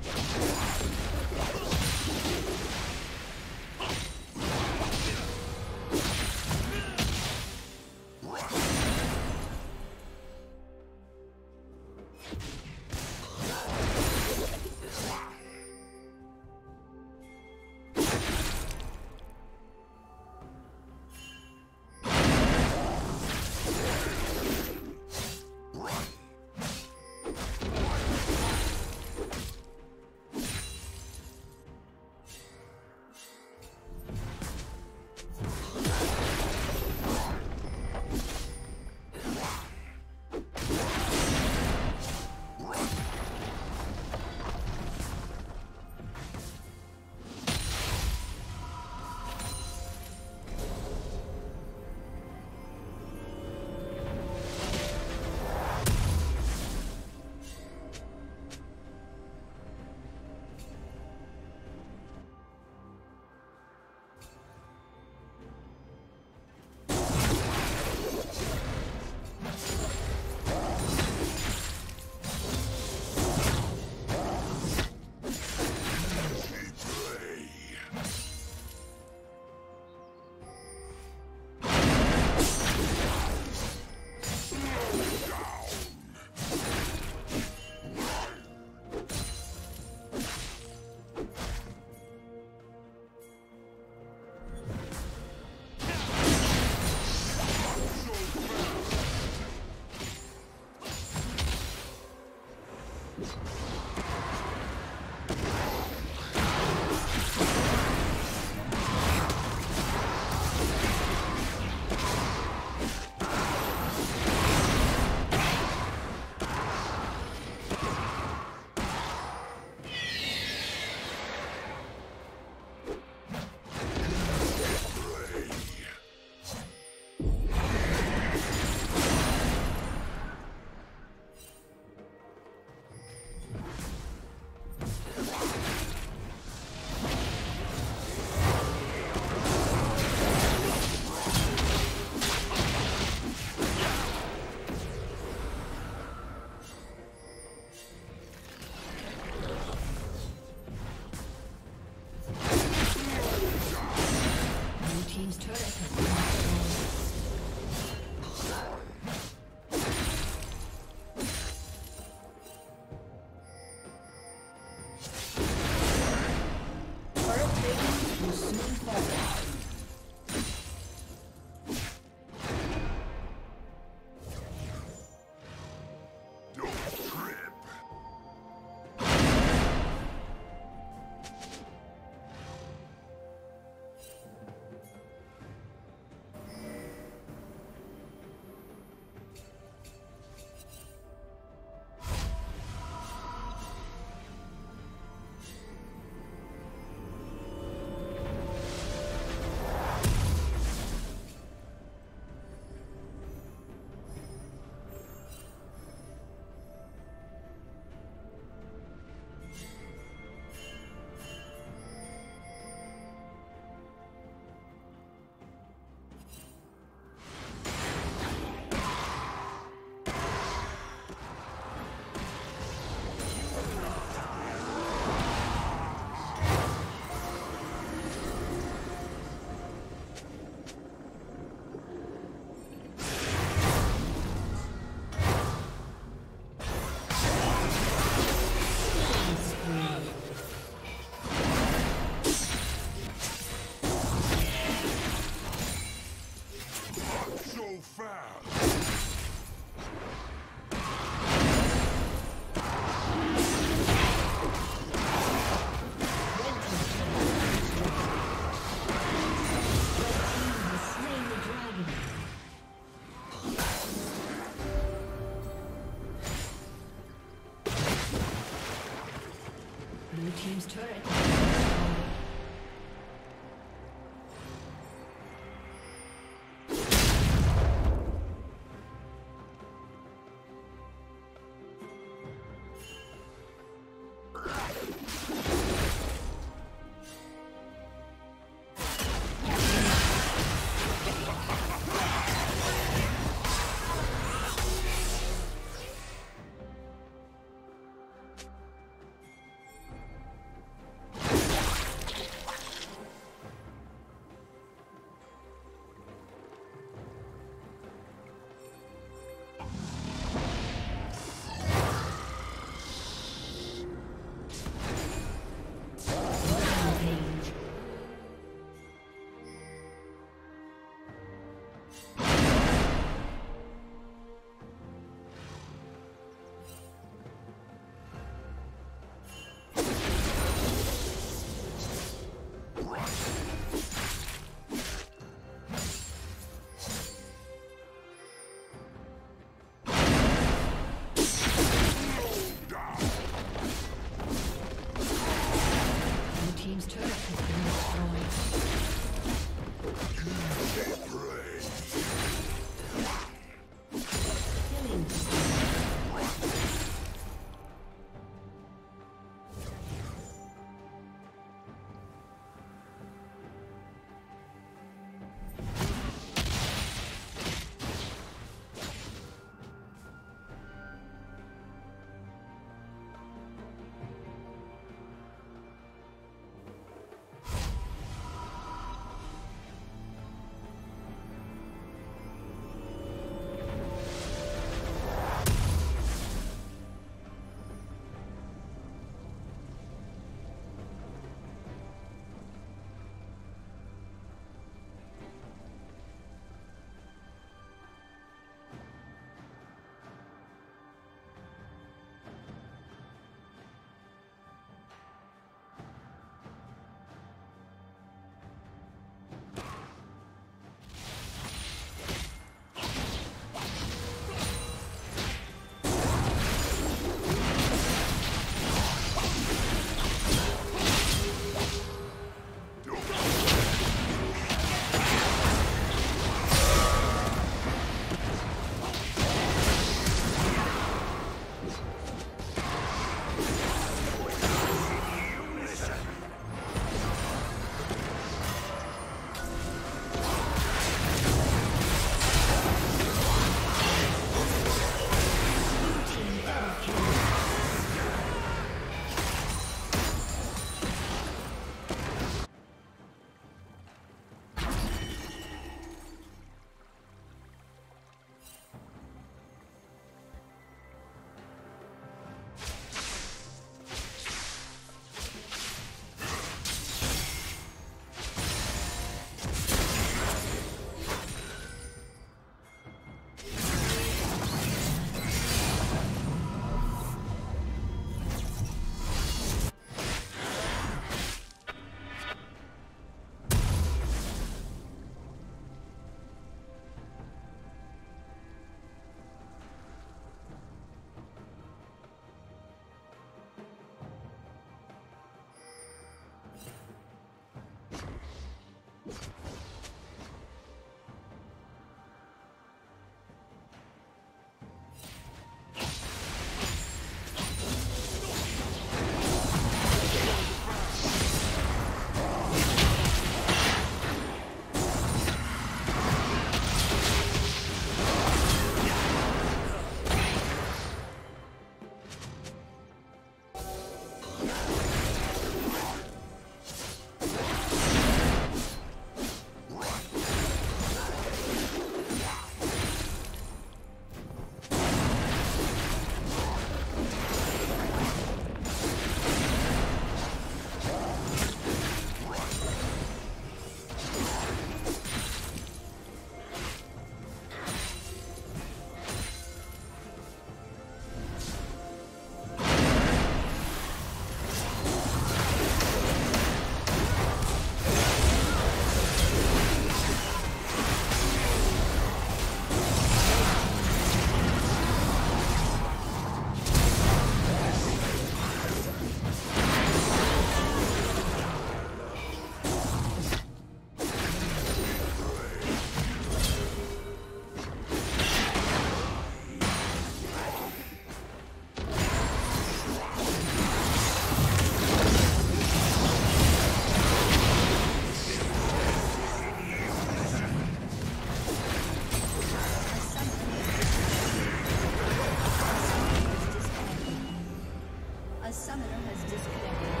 A summoner has disconnected.